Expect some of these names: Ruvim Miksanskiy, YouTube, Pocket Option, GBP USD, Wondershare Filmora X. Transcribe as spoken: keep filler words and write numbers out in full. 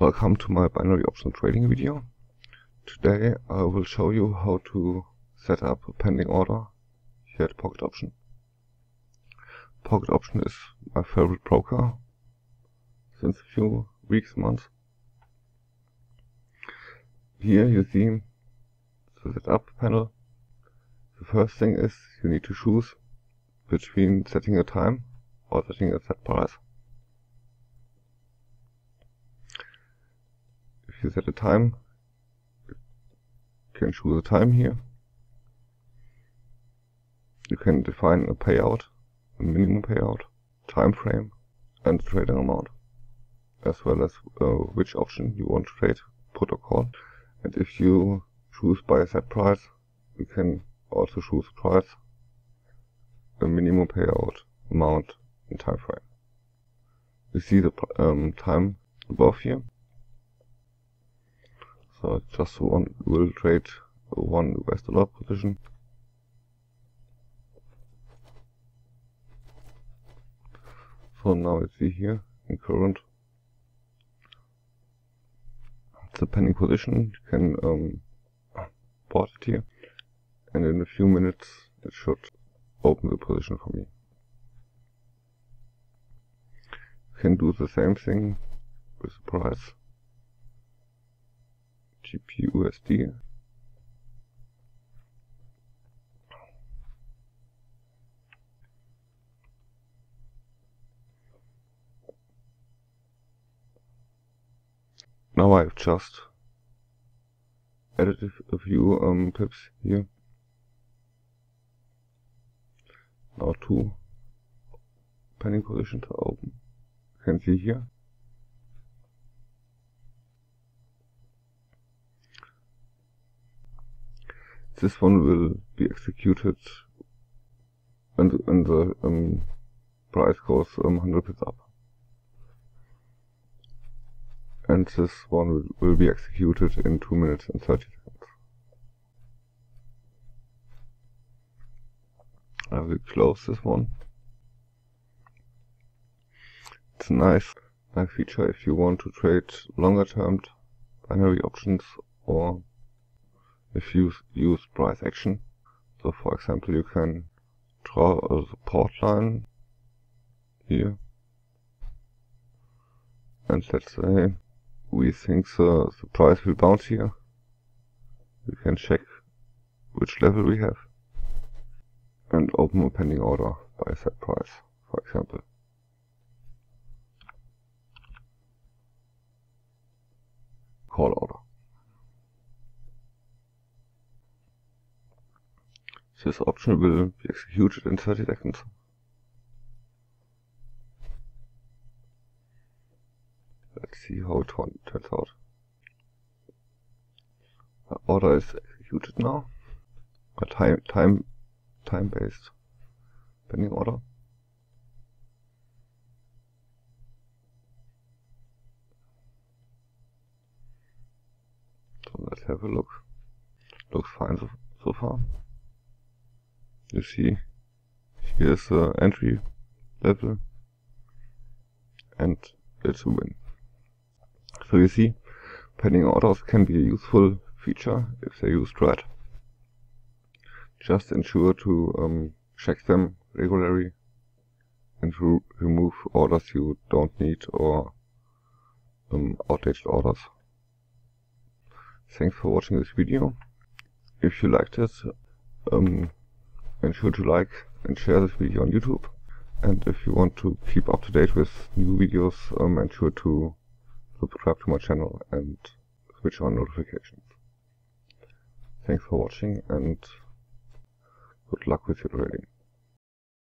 Welcome to my binary option trading video. Today I will show you how to set up a pending order here at Pocket Option. Pocket Option is my favorite broker since a few weeks, months. Here you see the setup panel. The first thing is you need to choose between setting a time or setting a set price. If you set a time, you can choose a time here. You can define a payout, a minimum payout, time frame, and trading amount, as well as uh, which option you want to trade, put or call. And if you choose by a set price, you can also choose price, a minimum payout, amount, and time frame. You see the um, time above here. So just one will trade one U S dollar position. So now you see here in current the pending position. You can um, port it here, and in a few minutes it should open the position for me. You can do the same thing with the price. G B P U S D. Now I've just added a few um, pips here. Now two pending positions are open. You can see here. This one will be executed when the, when the um, price goes um, one hundred pips up. And this one will, will be executed in two minutes and thirty seconds. I will close this one. It's a nice, nice feature if you want to trade longer term binary options, or if you use price action. So for example, you can draw a support line here, and let's say we think the, the price will bounce here. We can check which level we have and open a pending order by set price, for example. Call order. This option will be executed in thirty seconds. Let's see how it turns out. The order is executed now. A time time time based pending order. So let's have a look. Looks fine so, so far. You see, here is the entry level, and it's a win. So you see, pending orders can be a useful feature if they used right. Just ensure to um, check them regularly and to remove orders you don't need or um, outdated orders. Thanks for watching this video. If you liked it, um, ensure to like and share this video on YouTube, and if you want to keep up to date with new videos, um, ensure to subscribe to my channel and switch on notifications. Thanks for watching and good luck with your trading.